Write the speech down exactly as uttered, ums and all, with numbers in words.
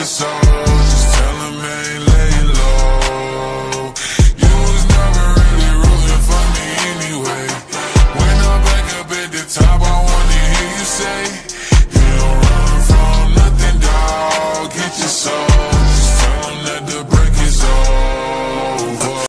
your soul.